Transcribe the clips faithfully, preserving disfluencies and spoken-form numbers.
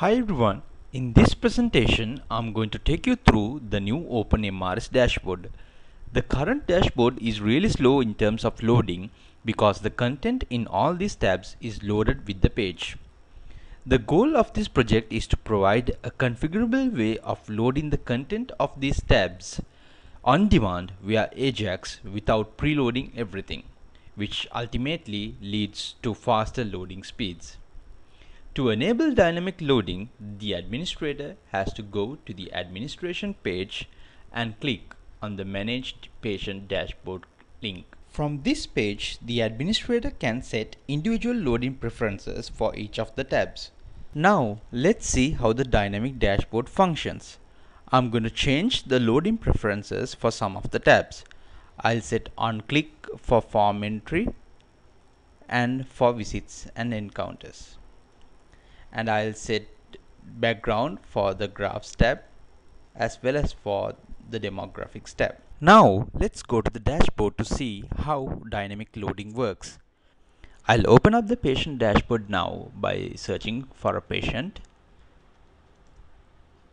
Hi everyone, in this presentation I'm going to take you through the new OpenMRS dashboard. The current dashboard is really slow in terms of loading because the content in all these tabs is loaded with the page. The goal of this project is to provide a configurable way of loading the content of these tabs on demand via Ajax without preloading everything, which ultimately leads to faster loading speeds. To enable dynamic loading, the administrator has to go to the administration page and click on the Manage Patient Dashboard link. From this page, the administrator can set individual loading preferences for each of the tabs. Now, let's see how the dynamic dashboard functions. I'm going to change the loading preferences for some of the tabs. I'll set on click for form entry and for visits and encounters. And I'll set background for the graphs tab as well as for the demographics tab. Now let's go to the dashboard to see how dynamic loading works. I'll open up the patient dashboard now by searching for a patient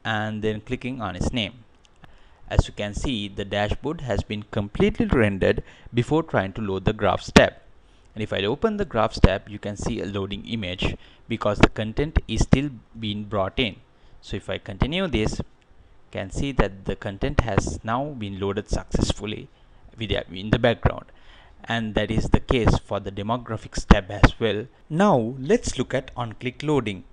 and then clicking on his name. As you can see, the dashboard has been completely rendered before trying to load the graphs tab. And if I open the graphs tab, you can see a loading image because the content is still being brought in. So if I continue this, you can see that the content has now been loaded successfully in the background. And that is the case for the demographics tab as well. Now let's look at on-click loading.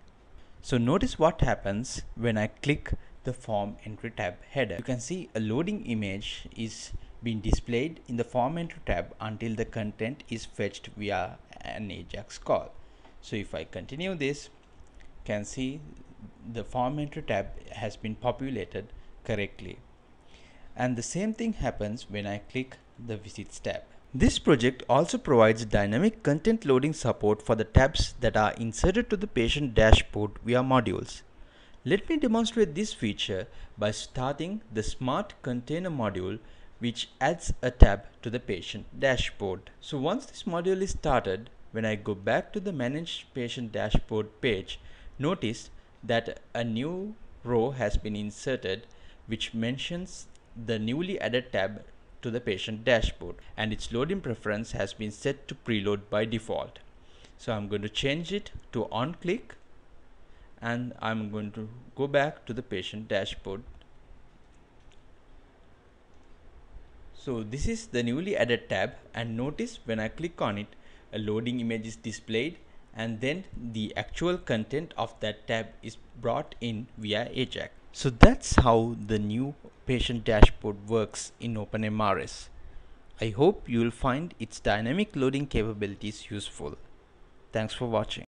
So notice what happens when I click the form entry tab header. You can see a loading image is been displayed in the form entry tab until the content is fetched via an Ajax call. So if I continue this, you can see the form entry tab has been populated correctly. And the same thing happens when I click the visits tab. This project also provides dynamic content loading support for the tabs that are inserted to the patient dashboard via modules. Let me demonstrate this feature by starting the Smart Container module, which adds a tab to the patient dashboard. So once this module is started, when I go back to the Manage Patient Dashboard page, notice that a new row has been inserted which mentions the newly added tab to the patient dashboard, and its loading preference has been set to preload by default. So I'm going to change it to on click, and I'm going to go back to the patient dashboard. So this is the newly added tab, and notice when I click on it, a loading image is displayed and then the actual content of that tab is brought in via Ajax. So that's how the new patient dashboard works in OpenMRS. I hope you will find its dynamic loading capabilities useful. Thanks for watching.